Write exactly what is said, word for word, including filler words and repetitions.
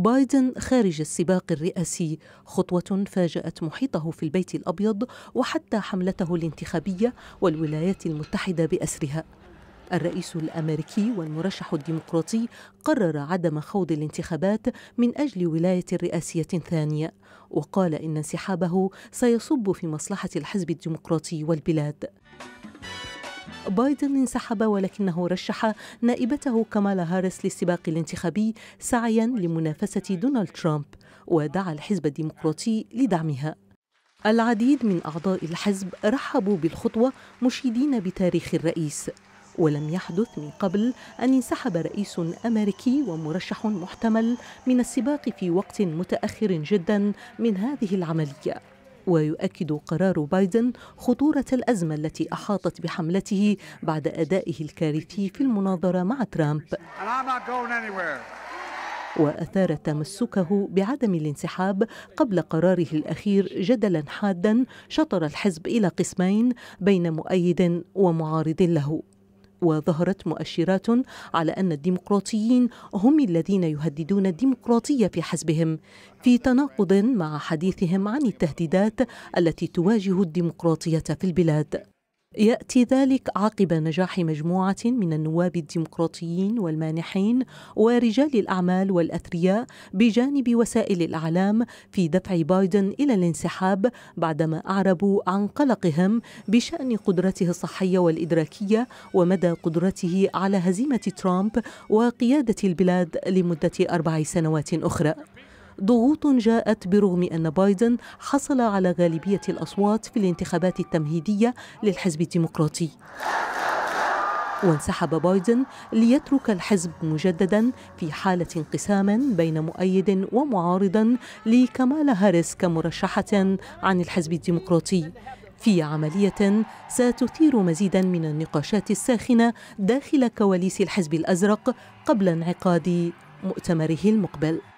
بايدن خارج السباق الرئاسي، خطوة فاجأت محيطه في البيت الأبيض وحتى حملته الانتخابية والولايات المتحدة بأسرها. الرئيس الأمريكي والمرشح الديمقراطي قرر عدم خوض الانتخابات من أجل ولاية رئاسية ثانية، وقال إن انسحابه سيصب في مصلحة الحزب الديمقراطي والبلاد. بايدن انسحب ولكنه رشح نائبته كامالا هاريس للسباق الانتخابي سعياً لمنافسة دونالد ترامب، ودعا الحزب الديمقراطي لدعمها. العديد من أعضاء الحزب رحبوا بالخطوة مشيدين بتاريخ الرئيس. ولم يحدث من قبل أن انسحب رئيس أمريكي ومرشح محتمل من السباق في وقت متأخر جداً من هذه العملية. ويؤكد قرار بايدن خطورة الأزمة التي أحاطت بحملته بعد أدائه الكارثي في المناظرة مع ترامب. وأثار تمسكه بعدم الانسحاب قبل قراره الأخير جدلا حادا شطر الحزب إلى قسمين بين مؤيد ومعارض له. وظهرت مؤشرات على أن الديمقراطيين هم الذين يهددون الديمقراطية في حزبهم، في تناقض مع حديثهم عن التهديدات التي تواجه الديمقراطية في البلاد. يأتي ذلك عقب نجاح مجموعة من النواب الديمقراطيين والمانحين ورجال الأعمال والأثرياء بجانب وسائل الإعلام في دفع بايدن إلى الانسحاب بعدما أعربوا عن قلقهم بشأن قدرته الصحية والإدراكية ومدى قدرته على هزيمة ترامب وقيادة البلاد لمدة أربع سنوات أخرى. ضغوط جاءت برغم أن بايدن حصل على غالبية الأصوات في الانتخابات التمهيدية للحزب الديمقراطي. وانسحب بايدن ليترك الحزب مجددا في حالة انقسام بين مؤيد ومعارض لكامالا هاريس كمرشحة عن الحزب الديمقراطي، في عملية ستثير مزيدا من النقاشات الساخنة داخل كواليس الحزب الأزرق قبل انعقاد مؤتمره المقبل.